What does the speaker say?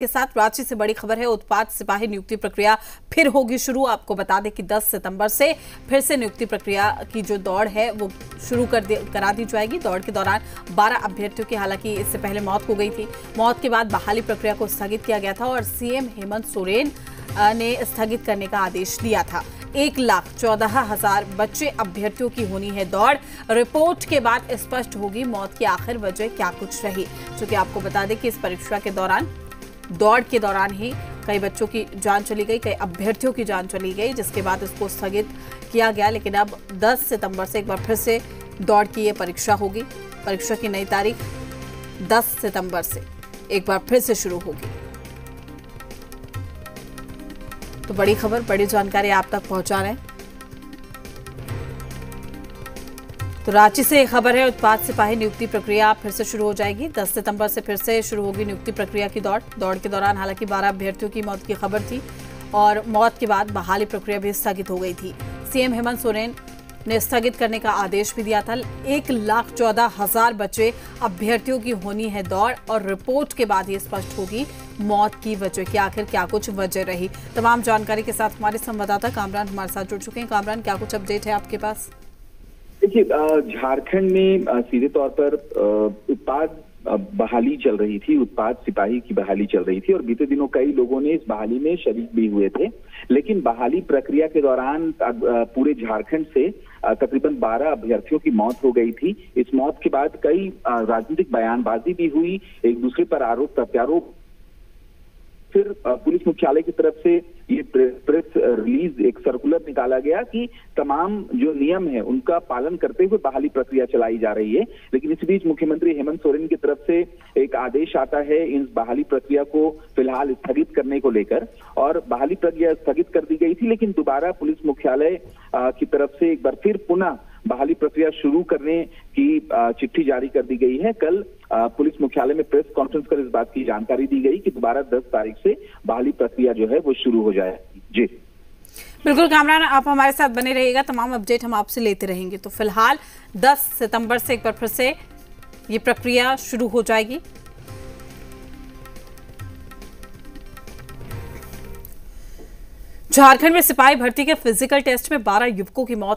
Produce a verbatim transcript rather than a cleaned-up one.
के साथ रांची से बड़ी खबर है। उत्पाद सिपाही नियुक्ति प्रक्रिया फिर होगी शुरू। आपको बता दें कि दस सितंबर से फिर से नियुक्ति प्रक्रिया की जो दौड़ है वो शुरू कर करा दी जाएगी। दौड़ के दौरान बारह अभ्यर्थियों की हालांकि इससे पहले मौत हो गई थी। मौत के बाद बहाली प्रक्रिया को स्थगित किया गया था और सीएम हेमंत सोरेन ने स्थगित करने का आदेश दिया था। एक लाख चौदह हजार बच्चे अभ्यर्थियों की होनी है दौड़। रिपोर्ट के बाद स्पष्ट होगी मौत की आखिर वजह क्या कुछ रही। चूंकि आपको बता दें कि इस परीक्षा के दौरान दौड़ के दौरान ही कई बच्चों की जान चली गई, कई अभ्यर्थियों की जान चली गई, जिसके बाद इसको स्थगित किया गया। लेकिन अब दस सितंबर से एक बार फिर से दौड़ की ये परीक्षा होगी। परीक्षा की नई तारीख दस सितंबर से एक बार फिर से शुरू होगी। तो बड़ी खबर, बड़ी जानकारी आप तक पहुंचा रहे हैं। तो रांची से एक खबर है, उत्पाद सिपाही नियुक्ति प्रक्रिया फिर से शुरू हो जाएगी। दस सितंबर से फिर से शुरू होगी नियुक्ति प्रक्रिया की दौड़। दौड़ के दौरान हालांकि बारह अभ्यर्थियों की मौत की खबर थी और मौत के बाद बहाली प्रक्रिया भी स्थगित हो गई थी। सीएम हेमंत सोरेन ने स्थगित करने का आदेश भी दिया था। एक लाख चौदह हजार बच्चे अभ्यर्थियों की होनी है दौड़ और रिपोर्ट के बाद ये स्पष्ट होगी मौत की वजह की आखिर क्या कुछ वजह रही। तमाम जानकारी के साथ हमारे संवाददाता कामरान हमारे साथ जुड़ चुके हैं। कामरान, क्या कुछ अपडेट है आपके पास? देखिए, झारखंड में सीधे तौर पर उत्पाद बहाली चल रही थी, उत्पाद सिपाही की बहाली चल रही थी और बीते दिनों कई लोगों ने इस बहाली में शरीक भी हुए थे। लेकिन बहाली प्रक्रिया के दौरान पूरे झारखंड से तकरीबन बारह अभ्यर्थियों की मौत हो गई थी। इस मौत के बाद कई राजनीतिक बयानबाजी भी हुई, एक दूसरे पर आरोप प्रत्यारोप। फिर पुलिस मुख्यालय की तरफ से ये प्रेस रिलीज, एक सर्कुलर निकाला गया कि तमाम जो नियम है उनका पालन करते हुए बहाली प्रक्रिया चलाई जा रही है। लेकिन इस बीच मुख्यमंत्री हेमंत सोरेन की तरफ से एक आदेश आता है इस बहाली प्रक्रिया को फिलहाल स्थगित करने को लेकर और बहाली प्रक्रिया स्थगित कर दी गई थी। लेकिन दोबारा पुलिस मुख्यालय की तरफ से एक बार फिर पुनः बहाली प्रक्रिया शुरू करने की चिट्ठी जारी कर दी गई है। कल पुलिस मुख्यालय में प्रेस कॉन्फ्रेंस कर इस बात की जानकारी दी गई कि दोबारा दस तारीख से बहाली प्रक्रिया जो है वो शुरू हो जाएगी। जी बिल्कुल कामरान, आप हमारे साथ बने रहिएगा, तमाम अपडेट हम आपसे लेते रहेंगे। तो फिलहाल दस सितंबर से एक बार फिर से ये प्रक्रिया शुरू हो जाएगी। झारखंड में सिपाही भर्ती के फिजिकल टेस्ट में बारह युवकों की मौत